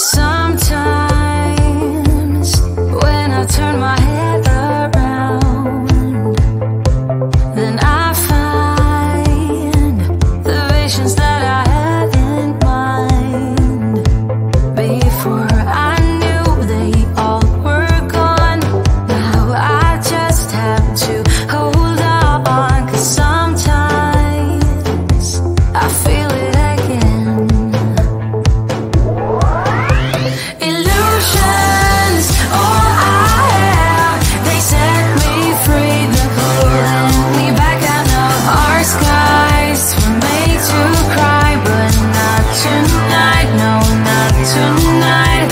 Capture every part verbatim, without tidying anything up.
Sometimes when I turn my head around, then I find the visions that I had in mind. Before I knew they all were gone, now I just have to hold on, 'cause sometimes I feel it again. Tonight, no, not tonight,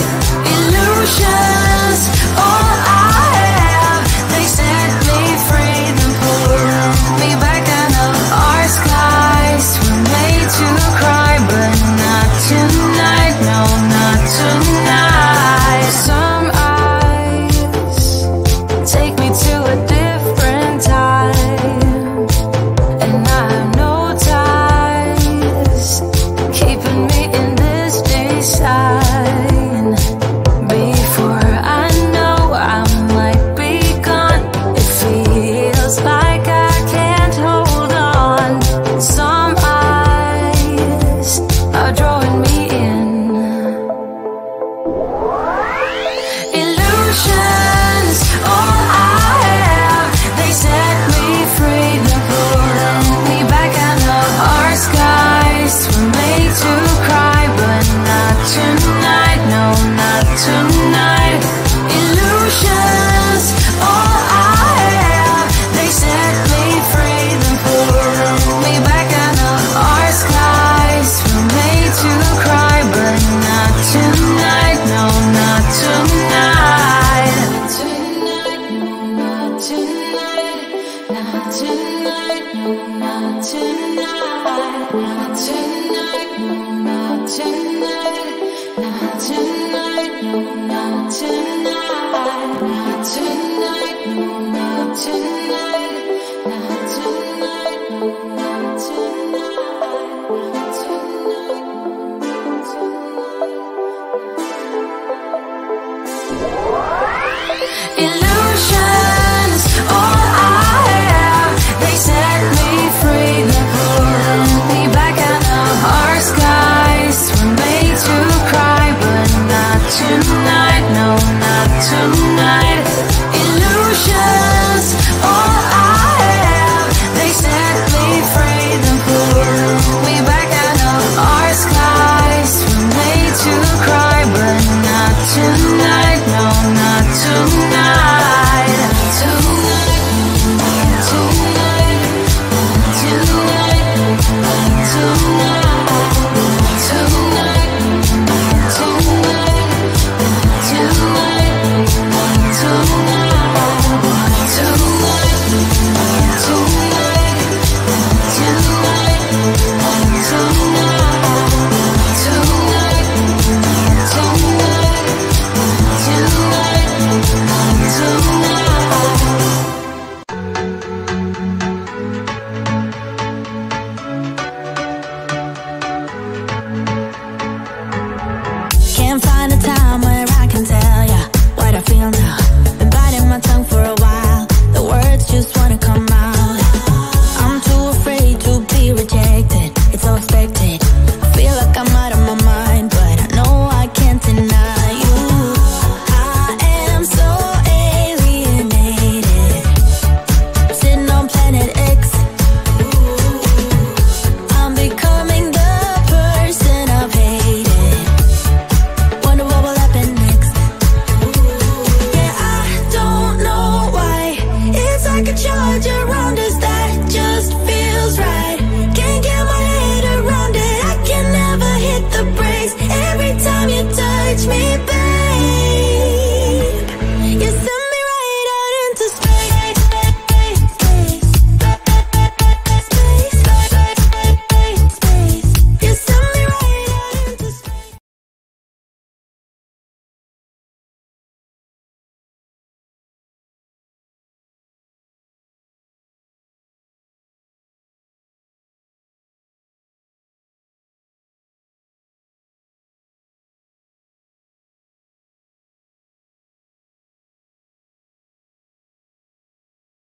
not tonight, no, not